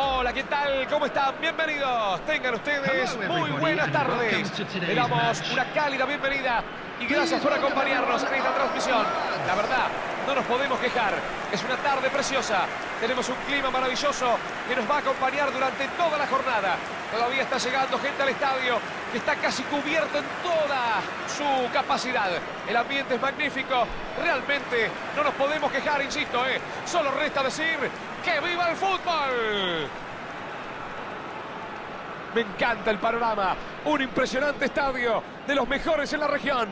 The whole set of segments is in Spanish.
Hola, ¿qué tal? ¿Cómo están? Bienvenidos. Tengan ustedes muy buenas tardes. Le damos una cálida bienvenida y gracias por acompañarnos en esta transmisión. La verdad, no nos podemos quejar. Es una tarde preciosa. Tenemos un clima maravilloso que nos va a acompañar durante toda la jornada. Todavía está llegando gente al estadio que está casi cubierto en toda su capacidad. El ambiente es magnífico. Realmente no nos podemos quejar, insisto, Solo resta decir que viva el fútbol. Me encanta el panorama. Un impresionante estadio de los mejores en la región.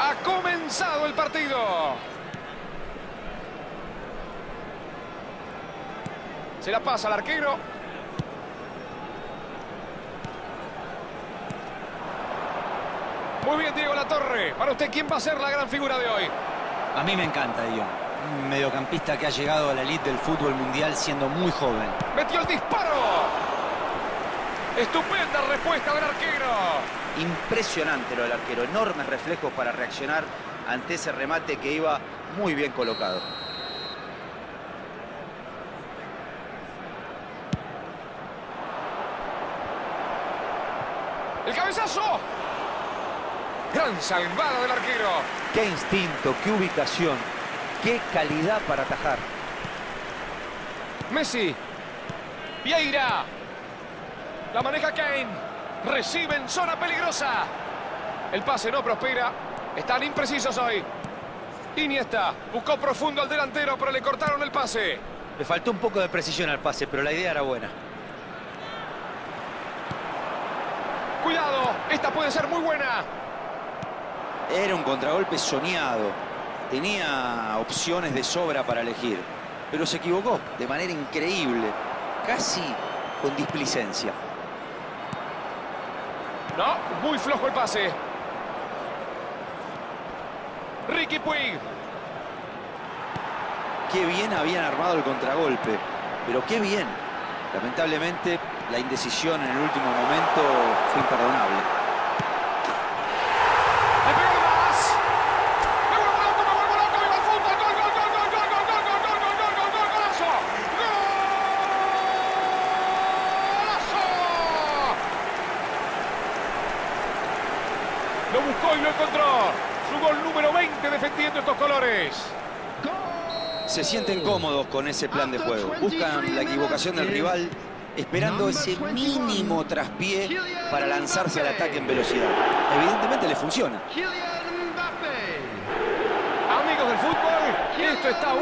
Ha comenzado el partido. Se la pasa al arquero. Muy bien, Diego Latorre. Para usted, ¿quién va a ser la gran figura de hoy? A mí me encanta De Jong. Un mediocampista que ha llegado a la elite del fútbol mundial siendo muy joven. ¡Metió el disparo! ¡Estupenda respuesta del arquero! Impresionante lo del arquero, enormes reflejos para reaccionar ante ese remate que iba muy bien colocado. ¡El cabezazo! ¡Gran salvada del arquero! ¡Qué instinto, qué ubicación, qué calidad para atajar! Messi, Vieira, la maneja Kane. Recibe en zona peligrosa. El pase no prospera. Están imprecisos hoy. Iniesta buscó profundo al delantero, pero le cortaron el pase. Le faltó un poco de precisión al pase, pero la idea era buena. Cuidado, esta puede ser muy buena. Era un contragolpe soñado. Tenía opciones de sobra para elegir, pero se equivocó de manera increíble, casi con displicencia. No, muy flojo el pase. Riqui Puig. Qué bien habían armado el contragolpe, pero qué bien. Lamentablemente, la indecisión en el último momento fue imperdonable. ¡Le pegó más! ¡Me vuelvo loco, me vuelvo loco! ¡Viva el fútbol! ¡Gol, gol, gol, gol, gol, gol, gol, gol, gol, gol, gol, gol, golazo! Lo buscó y lo encontró. Su gol número 20 defendiendo estos colores. Se sienten cómodos con ese plan de juego. Buscan la equivocación del rival, esperando ese mínimo traspié para lanzarse al ataque en velocidad. Evidentemente le funciona. Amigos del fútbol, esto está 1-0.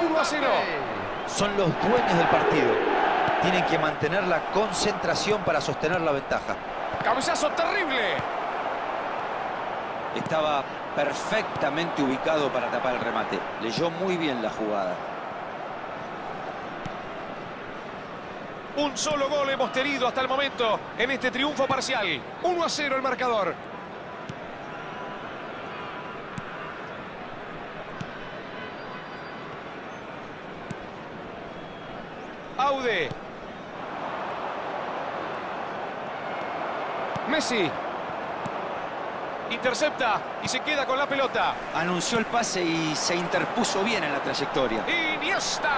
Son los dueños del partido. Tienen que mantener la concentración para sostener la ventaja. Cabezazo terrible. Estaba perfectamente ubicado para tapar el remate. Leyó muy bien la jugada. Un solo gol hemos tenido hasta el momento en este triunfo parcial. 1-0 el marcador. Audi. Messi. Intercepta y se queda con la pelota. Anunció el pase y se interpuso bien en la trayectoria. ¡Iniesta!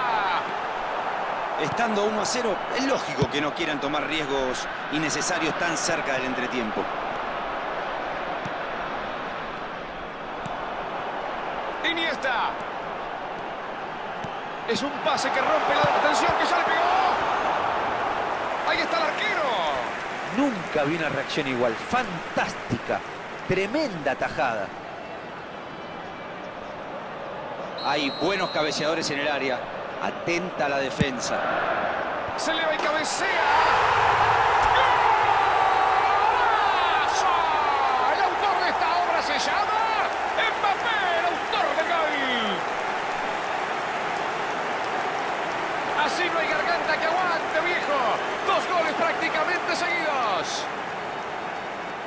Estando 1-0, es lógico que no quieran tomar riesgos innecesarios tan cerca del entretiempo. ¡Iniesta! Es un pase que rompe la detención, que ya le pegó. ¡Ahí está el arquero! Nunca vi una reacción igual. ¡Fantástica! Tremenda tajada. Hay buenos cabeceadores en el área. Atenta a la defensa. Se eleva y cabecea. ¡Golazo! El autor de esta obra se llama Mbappé, el autor del gol. Así no hay garganta que aguante, viejo. Dos goles prácticamente seguidos.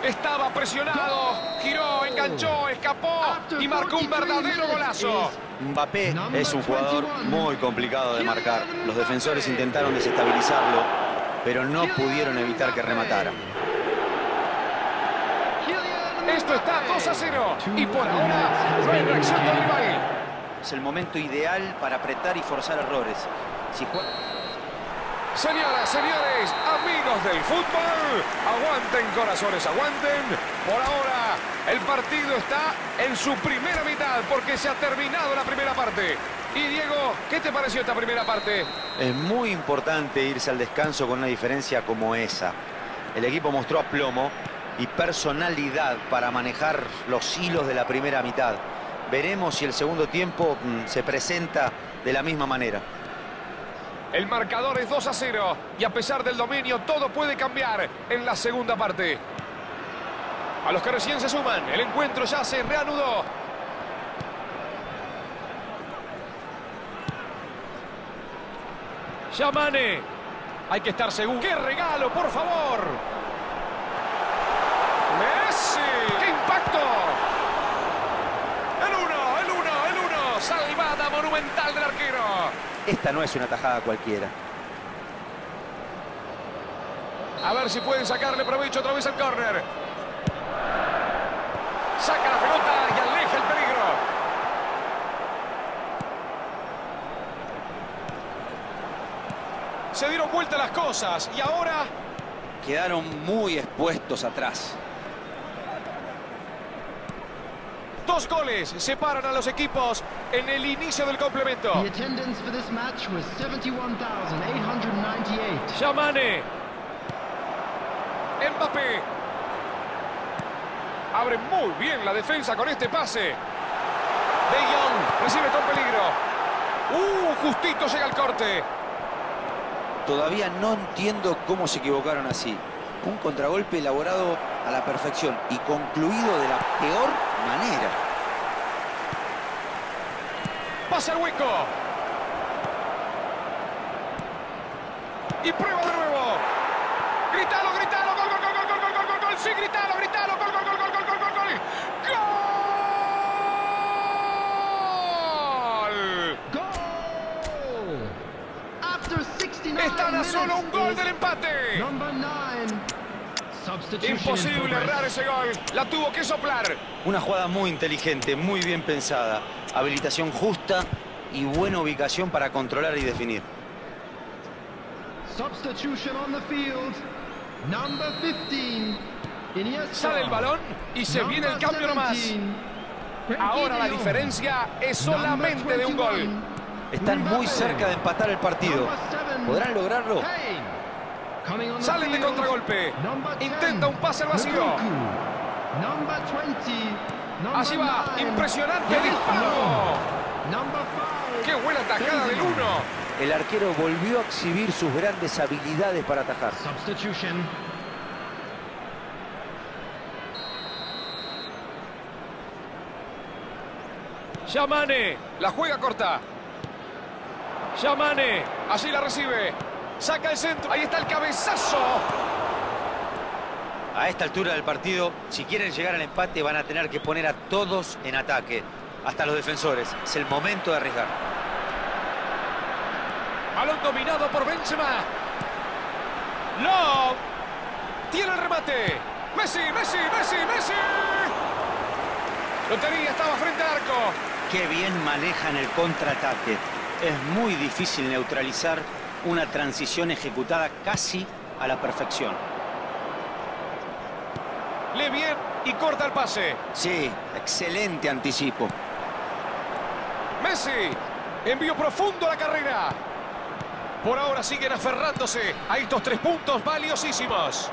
Estaba presionado, giró, enganchó, escapó y marcó un verdadero golazo. Mbappé es un jugador muy complicado de marcar. Los defensores intentaron desestabilizarlo, pero no pudieron evitar que rematara. Esto está 2-0. Y por ahora no hay reacción del rival. Es el momento ideal para apretar y forzar errores. Si juega... Señoras, señores, amigos del fútbol, aguanten corazones, aguanten. Por ahora el partido está en su primera mitad porque se ha terminado la primera parte. Y Diego, ¿qué te pareció esta primera parte? Es muy importante irse al descanso con una diferencia como esa. El equipo mostró aplomo y personalidad para manejar los hilos de la primera mitad. Veremos si el segundo tiempo se presenta de la misma manera. El marcador es 2-0 y a pesar del dominio todo puede cambiar en la segunda parte. A los que recién se suman, el encuentro ya se reanudó. Yamane, hay que estar seguro. ¡Qué regalo, por favor! ¡Messi! ¡Qué impacto! ¡El uno! ¡Salvada monumental del arquero! Esta no es una tajada cualquiera. A ver si pueden sacarle provecho otra vez al córner. Saca la pelota y aleja el peligro. Se dieron vuelta las cosas y ahora... Quedaron muy expuestos atrás. 2 goles separan a los equipos en el inicio del complemento. Yamane. Mbappé. Abre muy bien la defensa con este pase. De Jong recibe con peligro. Justito llega el corte. Todavía no entiendo cómo se equivocaron así. Un contragolpe elaborado a la perfección y concluido de la peor manera. Pasa el hueco. Y prueba de nuevo. Gritalo, gol. Sí, gritalo, gol. After 69 están a solo un gol del empate. Imposible errar ese gol. La tuvo que soplar. Una jugada muy inteligente, muy bien pensada. Habilitación justa y buena ubicación para controlar y definir. Substitution on the field. Number 15. Iniesta. Sale el balón y se viene el cambio nomás. Ahora la diferencia es solamente de un gol. Están muy cerca de empatar el partido. ¿Podrán lograrlo? Salen de contragolpe. Intenta un pase al vacío. Así va. Impresionante disparo. ¡Qué buena atajada del 1! El arquero volvió a exhibir sus grandes habilidades para atajar. Yamane. La juega corta. Yamane. Así la recibe. Saca el centro. Ahí está el cabezazo. A esta altura del partido, si quieren llegar al empate, van a tener que poner a todos en ataque. Hasta los defensores. Es el momento de arriesgar. Balón dominado por Benzema. ¡No! Tiene el remate. ¡Messi! Lotería, estaba frente al arco. Qué bien manejan el contraataque. Es muy difícil neutralizar una transición ejecutada casi a la perfección. Lee bien y corta el pase. Sí, excelente anticipo. Messi. Envío profundo a la carrera. Por ahora siguen aferrándose a estos 3 puntos valiosísimos.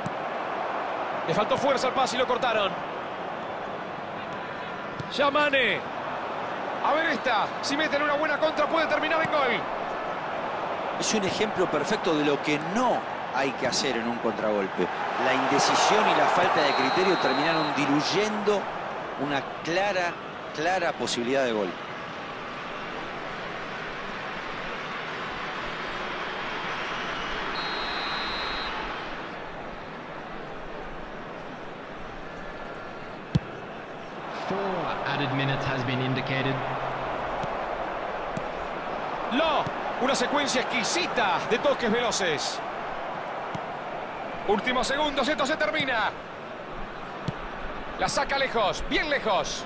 Le faltó fuerza al pase y lo cortaron. Yamane. A ver esta. Si meten una buena contra puede terminar en gol. Es un ejemplo perfecto de lo que no hay que hacer en un contragolpe. La indecisión y la falta de criterio terminaron diluyendo una clara posibilidad de gol. Una secuencia exquisita de toques veloces. Últimos segundos, esto se termina. La saca lejos, bien lejos.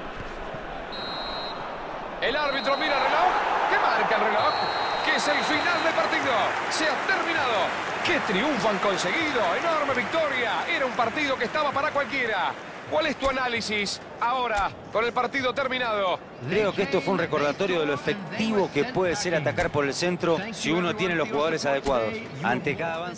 El árbitro mira el reloj. ¿Qué marca el reloj? Que es el final del partido. Se ha terminado. ¡Qué triunfo han conseguido! ¡Enorme victoria! Era un partido que estaba para cualquiera. ¿Cuál es tu análisis ahora con el partido terminado? Creo que esto fue un recordatorio de lo efectivo que puede ser atacar por el centro si uno tiene los jugadores adecuados. Ante cada avance...